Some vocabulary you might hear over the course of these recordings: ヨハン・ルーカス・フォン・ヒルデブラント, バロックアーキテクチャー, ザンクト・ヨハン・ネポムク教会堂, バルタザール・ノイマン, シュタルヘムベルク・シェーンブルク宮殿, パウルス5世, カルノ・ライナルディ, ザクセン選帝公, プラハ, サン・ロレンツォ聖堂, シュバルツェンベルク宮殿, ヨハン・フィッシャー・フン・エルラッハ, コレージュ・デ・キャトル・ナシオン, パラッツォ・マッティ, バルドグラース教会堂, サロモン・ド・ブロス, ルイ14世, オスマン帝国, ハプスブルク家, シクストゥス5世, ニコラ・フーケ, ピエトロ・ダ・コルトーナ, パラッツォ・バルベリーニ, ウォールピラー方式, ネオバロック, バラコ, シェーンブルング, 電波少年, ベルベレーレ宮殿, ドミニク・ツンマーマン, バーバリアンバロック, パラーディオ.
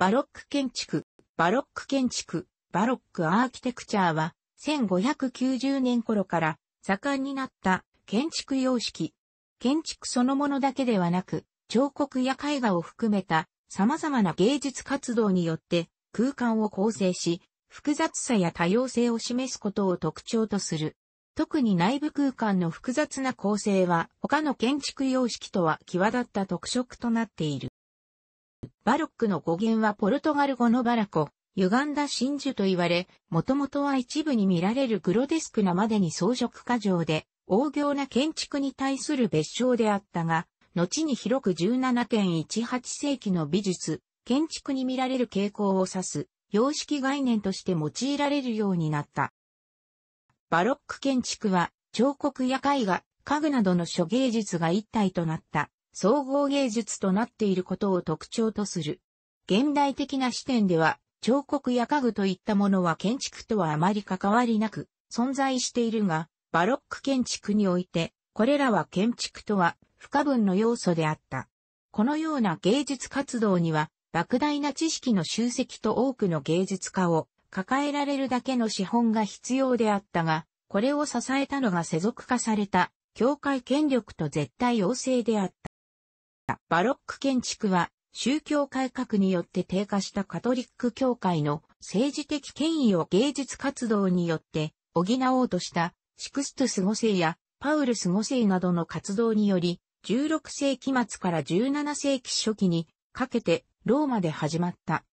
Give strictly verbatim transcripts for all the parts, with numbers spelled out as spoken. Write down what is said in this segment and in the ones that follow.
バロック建築、バロック建築、バロックアーキテクチャーはせんごひゃくきゅうじゅうねん頃から盛んになった建築様式。建築そのものだけではなく、彫刻や絵画を含めた様々な芸術活動によって空間を構成し、複雑さや多様性を示すことを特徴とする。特に内部空間の複雑な構成は他の建築様式とは際立った特色となっている。バロックの語源はポルトガル語のバラコ、歪んだ真珠と言われ、もともとは一部に見られるグロテスクなまでに装飾過剰で、大行な建築に対する別称であったが、後に広く じゅうななじゅうはち 世紀の美術、建築に見られる傾向を指す、様式概念として用いられるようになった。バロック建築は、彫刻や絵画、家具などの諸芸術が一体となった、総合芸術となっていることを特徴とする。現代的な視点では、彫刻や家具といったものは建築とはあまり関わりなく、存在しているが、バロック建築において、これらは建築とは不可分の要素であった。このような芸術活動には、莫大な知識の集積と多くの芸術家を抱えられるだけの資本が必要であったが、これを支えたのが世俗化された、教会権力と絶対王政であった。バロック建築は、宗教改革によって低下したカトリック教会の政治的権威を芸術活動によって補おうとした。シクストゥスご世やパウルスご世などの活動により、じゅうろくせいき末からじゅうななせいき初期にかけてローマで始まった。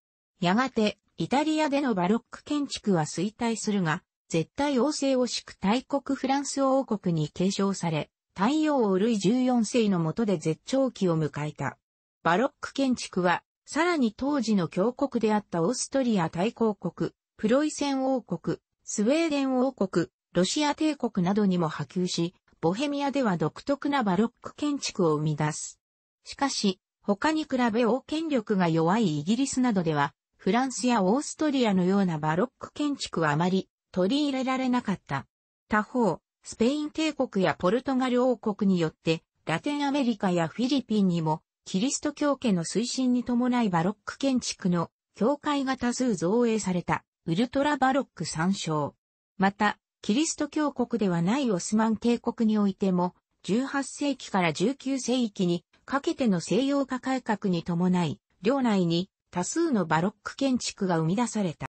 やがてイタリアでのバロック建築は衰退するが、絶対王政を敷く大国フランス王国に継承され、大洋王ルイじゅうよんせいの下で絶頂期を迎えた。バロック建築は、さらに当時の強国であったオーストリア大公国、プロイセン王国、スウェーデン王国、ロシア帝国などにも波及し、ボヘミアでは独特なバロック建築を生み出す。しかし、他に比べ王権力が弱いイギリスなどでは、フランスやオーストリアのようなバロック建築はあまり取り入れられなかった。他方、スペイン帝国やポルトガル王国によって、ラテンアメリカやフィリピンにも、キリスト教家の推進に伴いバロック建築の教会が多数造営された、ウルトラバロック参照。また、キリスト教国ではないオスマン帝国においても、じゅうはっせいきからじゅうきゅうせいきにかけての西洋化改革に伴い、領内に多数のバロック建築が生み出された。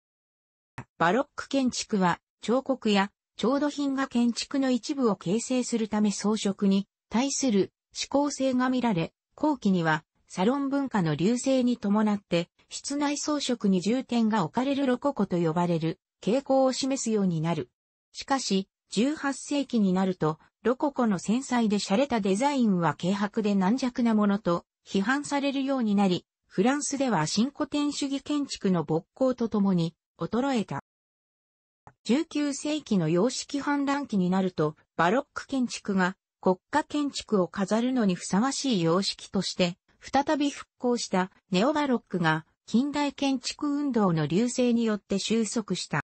バロック建築は、彫刻や調度品が建築の一部を形成するため装飾に対する指向性が見られ、後期にはサロン文化の隆盛に伴って、室内装飾に重点が置かれるロココと呼ばれる傾向を示すようになる。しかし、じゅうはっせいきになると、ロココの繊細で洒落たデザインは軽薄で軟弱なものと批判されるようになり、フランスでは新古典主義建築の勃興とともに衰えた。じゅうきゅうせいきの様式氾濫期になると、バロック建築が国家建築を飾るのにふさわしい様式として、再び復興したネオバロックが近代建築運動の隆盛によって収束した。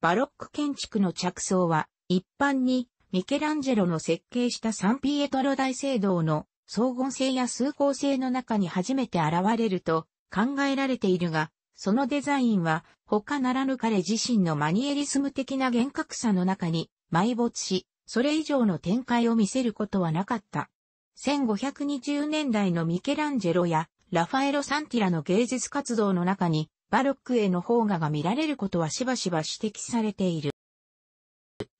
バロック建築の着想は、一般にミケランジェロの設計したサンピエトロ大聖堂の荘厳性や崇高性の中に初めて現れると考えられているが、そのデザインは他ならぬ彼自身のマニエリスム的な厳格さの中に埋没し、それ以上の展開を見せることはなかった。せんごひゃくにじゅうねんだいのミケランジェロやラファエロ・サンティラの芸術活動の中に、バロックへの萌芽が見られることはしばしば指摘されている。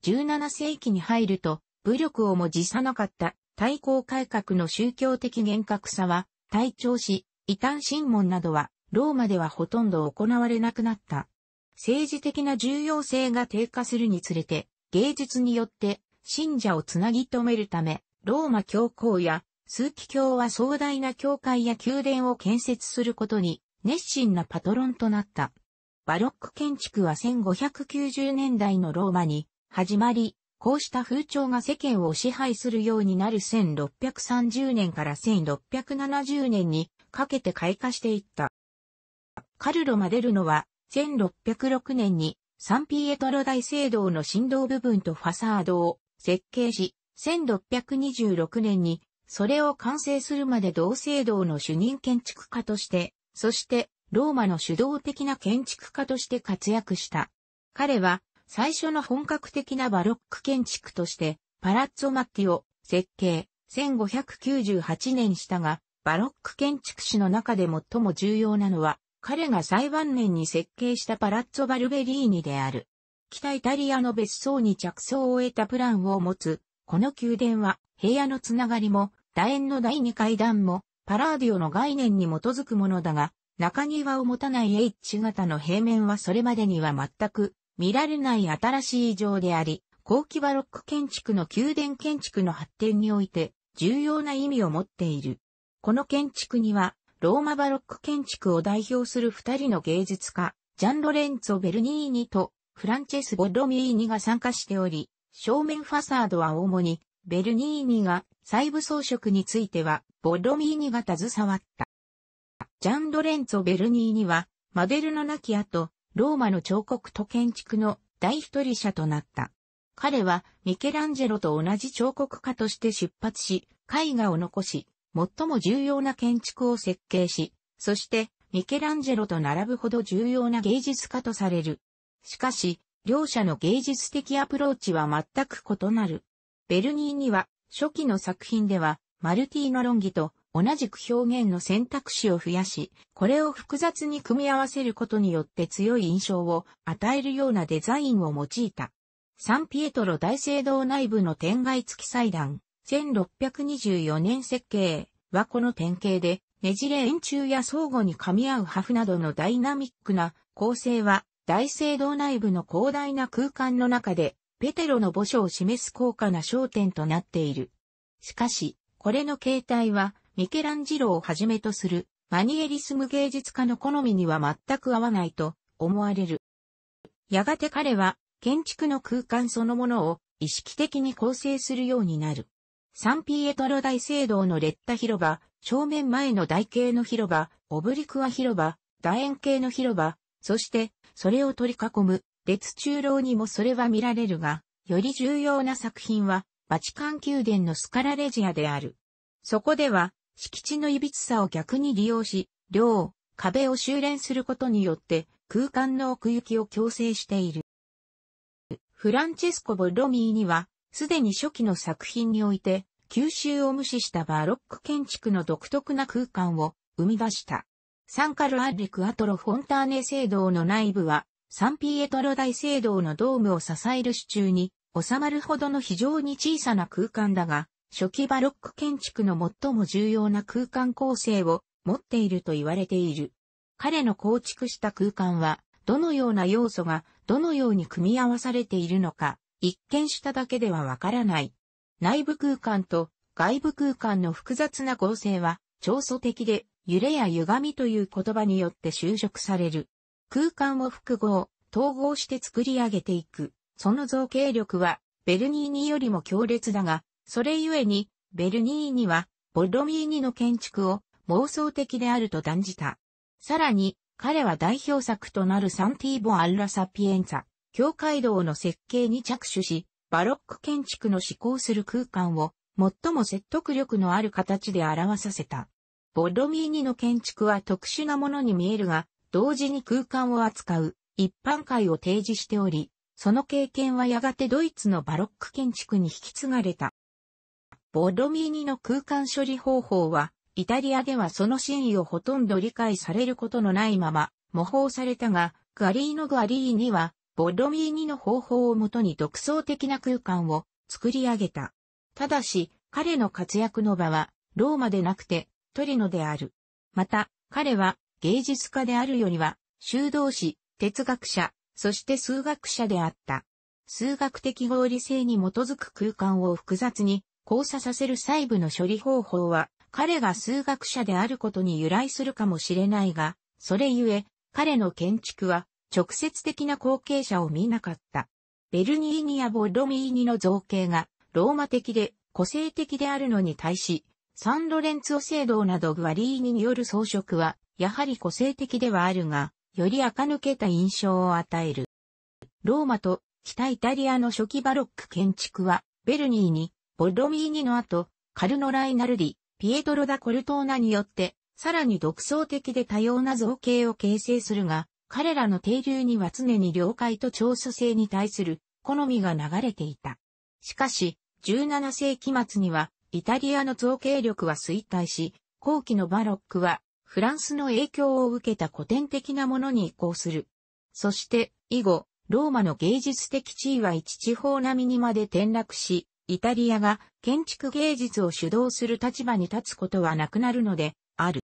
じゅうななせいきに入ると、武力をも辞さなかった大公改革の宗教的厳格さは、退潮し、異端審問などは、ローマではほとんど行われなくなった。政治的な重要性が低下するにつれて、芸術によって信者をつなぎ止めるため、ローマ教皇や枢機卿は壮大な教会や宮殿を建設することに、熱心なパトロンとなった。バロック建築はせんごひゃくきゅうじゅうねんだいのローマに始まり、こうした風潮が世間を支配するようになるせんろっぴゃくさんじゅうねんからせんろっぴゃくななじゅうねんにかけて開花していった。カルロ・マデルノはせんろっぴゃくろくねんにサンピエトロ大聖堂の振動部分とファサードを設計し、せんろっぴゃくにじゅうろくねんにそれを完成するまで同聖堂の主任建築家として、そして、ローマの主導的な建築家として活躍した。彼は最初の本格的なバロック建築としてパラッツォ・マッティを設計せんごひゃくきゅうじゅうはちねんしたが、バロック建築史の中で最も重要なのは彼が最晩年に設計したパラッツォ・バルベリーニである。北イタリアの別荘に着想を得たプランを持つ、この宮殿は部屋のつながりも楕円のだいにかいだんもパラーディオの概念に基づくものだが、中庭を持たない H 型の平面はそれまでには全く見られない新しい異常であり、後期バロック建築の宮殿建築の発展において重要な意味を持っている。この建築にはローマバロック建築を代表する二人の芸術家、ジャン・ロレンツォ・ベルニーニとフランチェス・ボロミーニが参加しており、正面ファサードは主に、ベルニーニが、細部装飾については、ボロミーニが携わった。ジャン・ロレンツォ・ベルニーニは、マデルの亡き後、ローマの彫刻と建築の第一人者となった。彼は、ミケランジェロと同じ彫刻家として出発し、絵画を残し、最も重要な建築を設計し、そして、ミケランジェロと並ぶほど重要な芸術家とされる。しかし、両者の芸術的アプローチは全く異なる。ベルニーニは初期の作品ではマルティーノ論議と同じく表現の選択肢を増やし、これを複雑に組み合わせることによって強い印象を与えるようなデザインを用いた。サンピエトロ大聖堂内部の天蓋付き祭壇、せんろっぴゃくにじゅうよねん設計はこの典型で、ねじれ円柱や相互に噛み合う破風などのダイナミックな構成は、大聖堂内部の広大な空間の中で、ペテロの墓所を示す高価な焦点となっている。しかし、これの形態は、ミケランジロをはじめとする、マニエリスム芸術家の好みには全く合わないと思われる。やがて彼は、建築の空間そのものを意識的に構成するようになる。サンピエトロ大聖堂のレッタ広場、正面前の台形の広場、オブリクア広場、楕円形の広場、そして、それを取り囲む、列中楼にもそれは見られるが、より重要な作品は、バチカン宮殿のスカラレジアである。そこでは、敷地の歪さを逆に利用し、両、壁を修練することによって、空間の奥行きを強制している。フランチェスコ・ボロミーニは、すでに初期の作品において、吸収を無視したバロック建築の独特な空間を生み出した。サン・カル・アッリ・クアトロ・フォンターネ聖堂の内部は、サンピエトロ大聖堂のドームを支える支柱に収まるほどの非常に小さな空間だが、初期バロック建築の最も重要な空間構成を持っていると言われている。彼の構築した空間は、どのような要素がどのように組み合わされているのか、一見しただけではわからない。内部空間と外部空間の複雑な合成は、調査的で、揺れや歪みという言葉によって修飾される。空間を複合、統合して作り上げていく。その造形力は、ベルニーニよりも強烈だが、それゆえに、ベルニーニは、ボロミーニの建築を妄想的であると断じた。さらに、彼は代表作となるサンティーボ・アッラ・サピエンツァ、教会堂の設計に着手し、バロック建築の試行する空間を、最も説得力のある形で表させた。ボロミーニの建築は特殊なものに見えるが、同時に空間を扱う一般解を提示しており、その経験はやがてドイツのバロック建築に引き継がれた。ボロミーニの空間処理方法は、イタリアではその真意をほとんど理解されることのないまま模倣されたが、ガリーノ・ガリーニは、ボロミーニの方法をもとに独創的な空間を作り上げた。ただし、彼の活躍の場は、ローマでなくて、トリノである。また、彼は芸術家であるよりは、修道士、哲学者、そして数学者であった。数学的合理性に基づく空間を複雑に交差させる細部の処理方法は、彼が数学者であることに由来するかもしれないが、それゆえ、彼の建築は直接的な後継者を見なかった。ベルニーニやボロミーニの造形がローマ的で個性的であるのに対し、サン・ロレンツォ聖堂などガリーニによる装飾は、やはり個性的ではあるが、より垢抜けた印象を与える。ローマと北イタリアの初期バロック建築は、ベルニーニ、ボロミーニの後、カルノ・ライナルディ、ピエトロ・ダ・コルトーナによって、さらに独創的で多様な造形を形成するが、彼らの底流には常に領海と長所性に対する好みが流れていた。しかし、じゅうなな世紀末には、イタリアの造形力は衰退し、後期のバロックは、フランスの影響を受けた古典的なものに移行する。そして、以後、ローマの芸術的地位は一地方並みにまで転落し、イタリアが建築芸術を主導する立場に立つことはなくなるので、ある。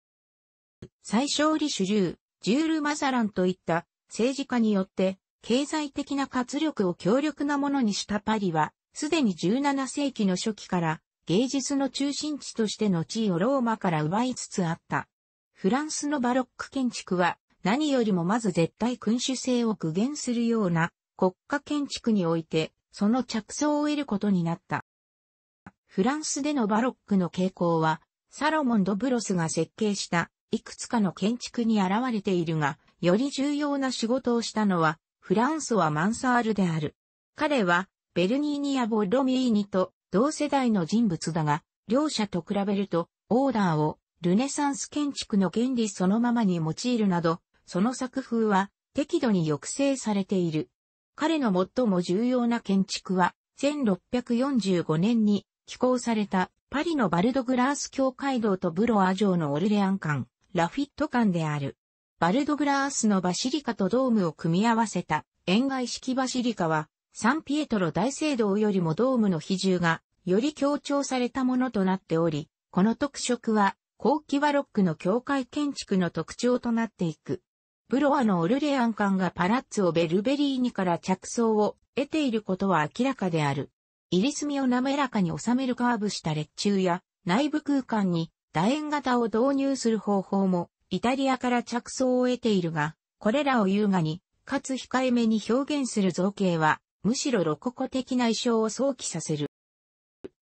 最初リシュリュー、ジュール・マザランといった政治家によって経済的な活力を強力なものにしたパリは、すでにじゅうなな世紀の初期から芸術の中心地としての地位をローマから奪いつつあった。フランスのバロック建築は何よりもまず絶対君主制を具現するような国家建築においてその着想を得ることになった。フランスでのバロックの傾向はサロモン・ド・ブロスが設計したいくつかの建築に現れているが、より重要な仕事をしたのは、フランソワ・マンサールである。彼は、ベルニーニやボロミーニと同世代の人物だが、両者と比べると、オーダーをルネサンス建築の原理そのままに用いるなど、その作風は適度に抑制されている。彼の最も重要な建築は、せんろっぴゃくよんじゅうごねんに起工されたパリのバルドグラース教会堂とブロア城のオルレアン間。ラフィット間である。バルドグラースのバシリカとドームを組み合わせた円外式バシリカは、サンピエトロ大聖堂よりもドームの比重がより強調されたものとなっており、この特色は後期バロックの教会建築の特徴となっていく。ブロアのオルレアン間がパラッツォ・ベルベリーニから着想を得ていることは明らかである。入隅を滑らかに収めるカーブした列柱や内部空間に楕円型を導入する方法もイタリアから着想を得ているが、これらを優雅に、かつ控えめに表現する造形は、むしろロココ的な意匠を想起させる。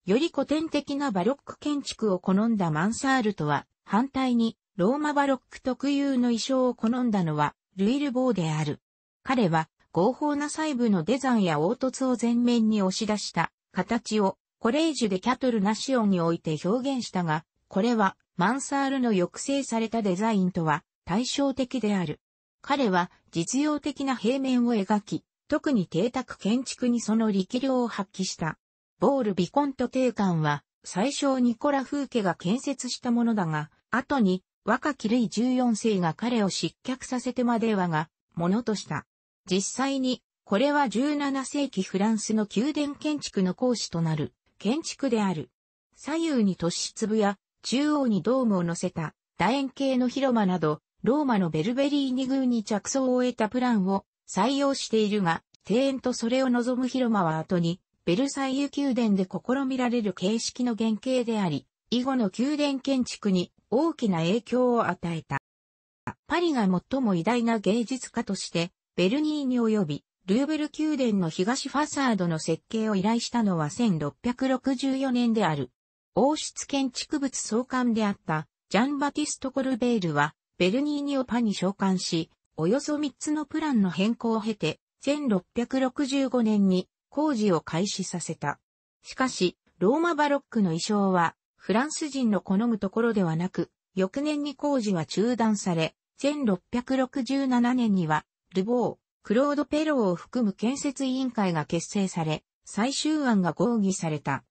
より古典的なバロック建築を好んだマンサールとは、反対に、ローマバロック特有の意匠を好んだのは、ルイ・ルボーである。彼は、豪放な細部のデザンや凹凸を前面に押し出した形を、コレージュ・デ・キャトル・ナシオンにおいて表現したが、これは、マンサールの抑制されたデザインとは対照的である。彼は実用的な平面を描き、特に邸宅建築にその力量を発揮した。ボール・ヴィコント邸館は、最初ニコラ・フーケが建設したものだが、後に若きルイじゅうよん世が彼を失脚させてまではが、ものとした。実際に、これはじゅうなな世紀フランスの宮殿建築の講師となる建築である。左右に都市粒や、中央にドームを乗せた楕円形の広間など、ローマのベルベリーニ宮に着想を得たプランを採用しているが、庭園とそれを望む広間は後に、ベルサイユ宮殿で試みられる形式の原型であり、以後の宮殿建築に大きな影響を与えた。パリが最も偉大な芸術家として、ベルニーニ及びルーブル宮殿の東ファサードの設計を依頼したのはせんろっぴゃくろくじゅうよねんである。王室建築物総監であったジャン・バティスト・コルベールはベルニーニをパに召喚し、およそみっつのプランの変更を経てせんろっぴゃくろくじゅうごねんに工事を開始させた。しかし、ローマバロックの意匠はフランス人の好むところではなく、翌年に工事は中断され、せんろっぴゃくろくじゅうななねんにはルボー、クロード・ペローを含む建設委員会が結成され、最終案が合議された。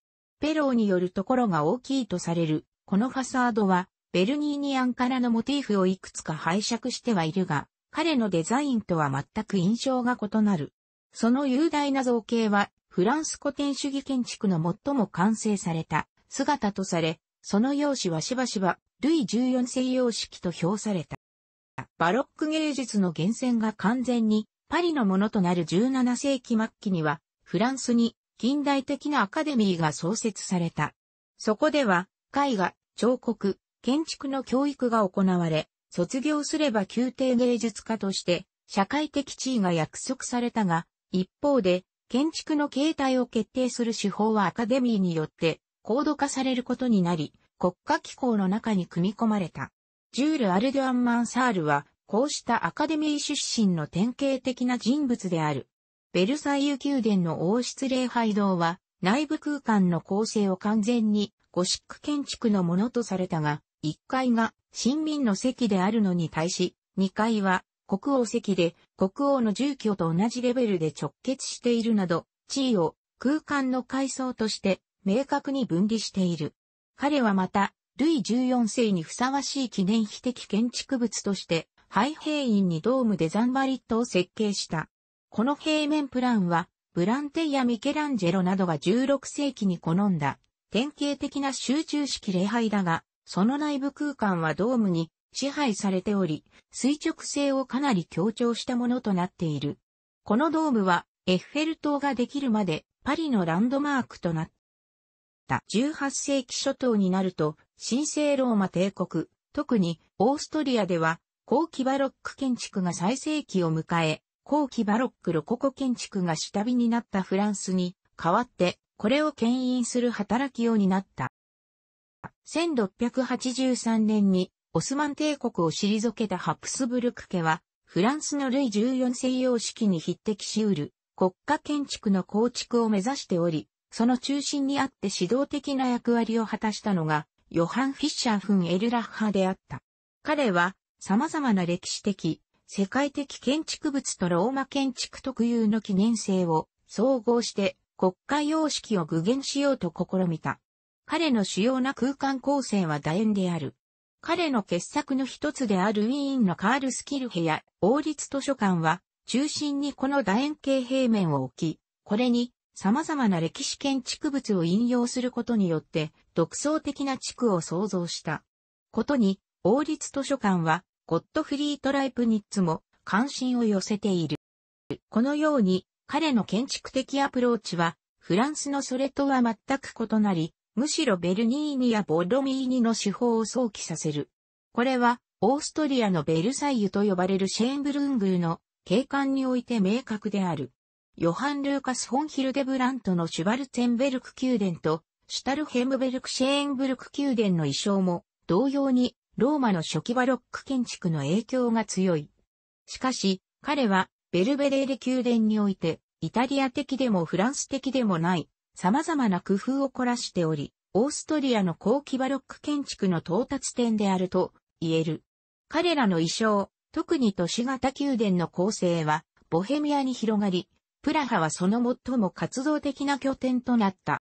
ペローによるところが大きいとされる、このファサードは、ベルニーニ案からのモチーフをいくつか拝借してはいるが、彼のデザインとは全く印象が異なる。その雄大な造形は、フランス古典主義建築の最も完成された姿とされ、その様式はしばしば、ルイじゅうよん世様式と評された。バロック芸術の源泉が完全に、パリのものとなるじゅうなな世紀末期には、フランスに、近代的なアカデミーが創設された。そこでは、絵画、彫刻、建築の教育が行われ、卒業すれば宮廷芸術家として、社会的地位が約束されたが、一方で、建築の形態を決定する手法はアカデミーによって、高度化されることになり、国家機構の中に組み込まれた。ジュール・アルドゥアン・マンサールは、こうしたアカデミー出身の典型的な人物である。ベルサイユ宮殿の王室礼拝堂は内部空間の構成を完全にゴシック建築のものとされたが、いっかいが臣民の席であるのに対し、にかいは国王席で国王の住居と同じレベルで直結しているなど、地位を空間の階層として明確に分離している。彼はまた、ルイじゅうよん世にふさわしい記念碑的建築物として、廃兵院にドームでザンバリットを設計した。この平面プランは、ブランテやミケランジェロなどがじゅうろく世紀に好んだ、典型的な集中式礼拝だが、その内部空間はドームに支配されており、垂直性をかなり強調したものとなっている。このドームは、エッフェル塔ができるまで、パリのランドマークとなった。じゅうはち世紀初頭になると、神聖ローマ帝国、特にオーストリアでは、後期バロック建築が最盛期を迎え、後期バロックロココ建築が下火になったフランスに代わって、これを牽引する働きを担った。せんろっぴゃくはちじゅうさん年にオスマン帝国を退けたハプスブルク家は、フランスのルイじゅうよん世様式に匹敵しうる国家建築の構築を目指しており、その中心にあって指導的な役割を果たしたのが、ヨハン・フィッシャー・フン・エルラッハであった。彼は、様々な歴史的、世界的建築物とローマ建築特有の記念性を総合して国家様式を具現しようと試みた。彼の主要な空間構成は楕円である。彼の傑作の一つであるウィーンのカールスキルヘや王立図書館は中心にこの楕円形平面を置き、これに様々な歴史建築物を引用することによって独創的な地区を創造した。ことに王立図書館はゴットフリート・ライプニッツも関心を寄せている。このように彼の建築的アプローチはフランスのそれとは全く異なり、むしろベルニーニやボロミーニの手法を想起させる。これはオーストリアのベルサイユと呼ばれるシェーンブルングの景観において明確である。ヨハン・ルーカス・フォン・ヒルデブラントのシュバルツェンベルク宮殿とシュタルヘムベルク・シェーンブルク宮殿の意匠も同様にローマの初期バロック建築の影響が強い。しかし、彼はベルベレーレ宮殿において、イタリア的でもフランス的でもない、様々な工夫を凝らしており、オーストリアの後期バロック建築の到達点であると言える。彼らの衣装、特に都市型宮殿の構成は、ボヘミアに広がり、プラハはその最も活動的な拠点となった。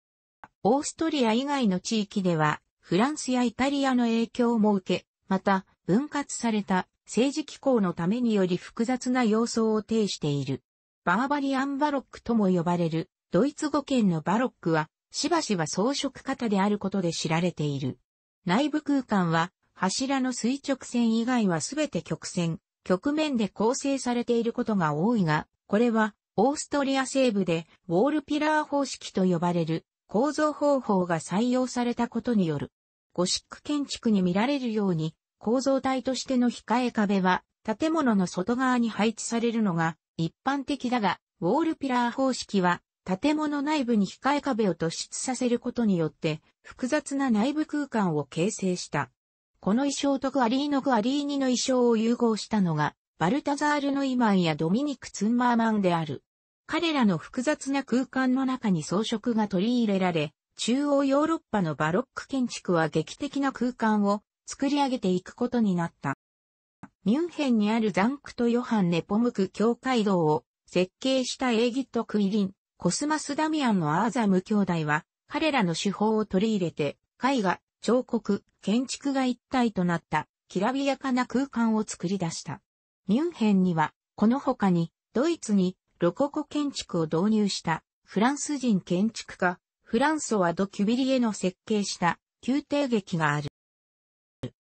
オーストリア以外の地域では、フランスやイタリアの影響も受け、また分割された政治機構のためにより複雑な様相を呈している。バーバリアンバロックとも呼ばれるドイツ語圏のバロックはしばしば装飾型であることで知られている。内部空間は柱の垂直線以外はすべて曲線、曲面で構成されていることが多いが、これはオーストリア西部でウォールピラー方式と呼ばれる構造方法が採用されたことによる。ゴシック建築に見られるように、構造体としての控え壁は、建物の外側に配置されるのが一般的だが、ウォールピラー方式は、建物内部に控え壁を突出させることによって、複雑な内部空間を形成した。この衣装とグアリーノ・グアリーニの衣装を融合したのが、バルタザール・ノイマンやドミニク・ツンマーマンである。彼らの複雑な空間の中に装飾が取り入れられ、中央ヨーロッパのバロック建築は劇的な空間を作り上げていくことになった。ミュンヘンにあるザンクト・ヨハン・ネポムク教会堂を設計したエーギット・クイリン、コスマス・ダミアンのアーザム兄弟は、彼らの手法を取り入れて、絵画、彫刻、建築が一体となった、きらびやかな空間を作り出した。ミュンヘンには、この他に、ドイツに、ロココ建築を導入したフランス人建築家フランソワ・ド・キュビリエの設計した宮廷劇がある。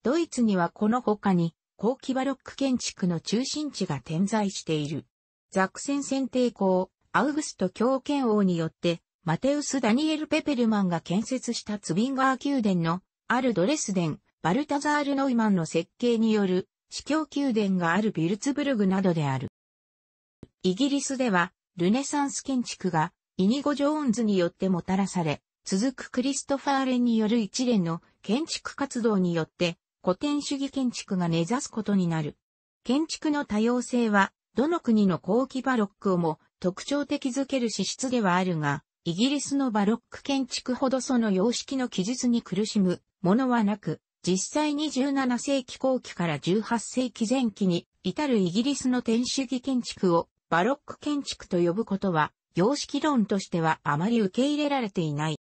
ドイツにはこの他に後期バロック建築の中心地が点在している。ザクセン選帝公アウグスト教憲王によってマテウス・ダニエル・ペペルマンが建設したツビンガー宮殿のあるドレスデン、バルタザール・ノイマンの設計による司教宮殿があるビルツブルグなどである。イギリスでは、ルネサンス建築が、イニゴ・ジョーンズによってもたらされ、続くクリストファーレンによる一連の建築活動によって、古典主義建築が根ざすことになる。建築の多様性は、どの国の後期バロックをも特徴的づける資質ではあるが、イギリスのバロック建築ほどその様式の記述に苦しむものはなく、実際にじゅうなな世紀後期からじゅうはち世紀前期に至るイギリスの天主義建築をバロック建築と呼ぶことは様式論としてはあまり受け入れられていない。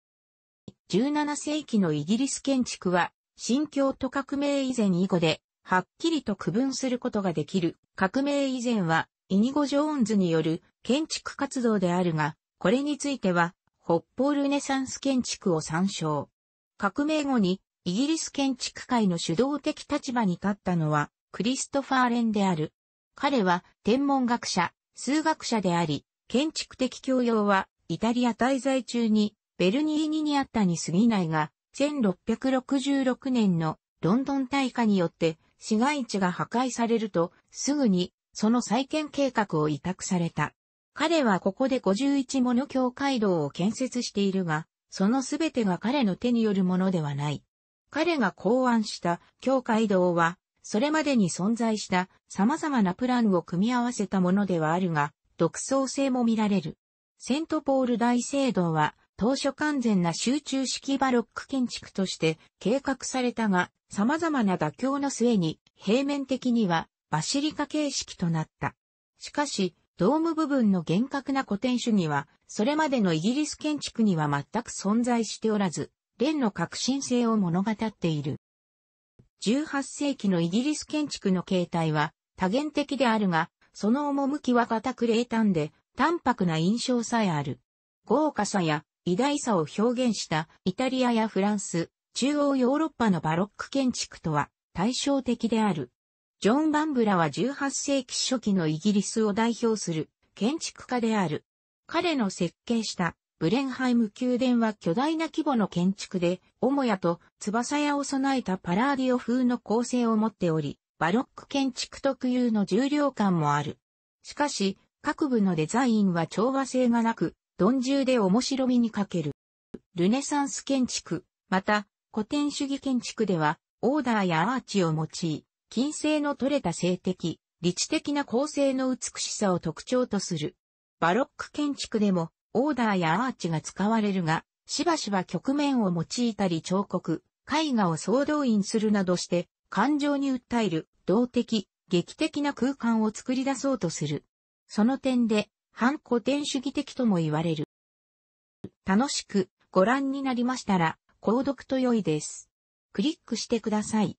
じゅうなな世紀のイギリス建築は新教徒革命以前以後ではっきりと区分することができる。革命以前はイニゴ・ジョーンズによる建築活動であるが、これについては北方ルネサンス建築を参照。革命後にイギリス建築界の主導的立場に立ったのはクリストファー・レンである。彼は天文学者、数学者であり、建築的教養はイタリア滞在中にベルニーニにあったに過ぎないが、せんろっぴゃくろくじゅうろくねんのロンドン大火によって市街地が破壊されるとすぐにその再建計画を委託された。彼はここでごじゅういちもの教会堂を建設しているが、そのすべてが彼の手によるものではない。彼が考案した教会堂は、それまでに存在した様々なプランを組み合わせたものではあるが、独創性も見られる。セントポール大聖堂は、当初完全な集中式バロック建築として計画されたが、様々な妥協の末に、平面的にはバシリカ形式となった。しかし、ドーム部分の厳格な古典主義は、それまでのイギリス建築には全く存在しておらず、レンの革新性を物語っている。じゅうはち世紀のイギリス建築の形態は多元的であるが、その趣は固く冷淡で、淡白な印象さえある。豪華さや偉大さを表現したイタリアやフランス、中央ヨーロッパのバロック建築とは対照的である。ジョン・バンブラはじゅうはち世紀初期のイギリスを代表する建築家である。彼の設計したブレンハイム宮殿は巨大な規模の建築で、母屋と翼屋を備えたパラーディオ風の構成を持っており、バロック建築特有の重量感もある。しかし、各部のデザインは調和性がなく、鈍重で面白みに欠ける。ルネサンス建築、また古典主義建築では、オーダーやアーチを用い、均整の取れた性的、理知的な構成の美しさを特徴とする。バロック建築でもオーダーやアーチが使われるが、しばしば曲面を用いたり彫刻、絵画を総動員するなどして、感情に訴える、動的、劇的な空間を作り出そうとする。その点で、反古典主義的とも言われる。楽しくご覧になりましたら、購読と良いです。クリックしてください。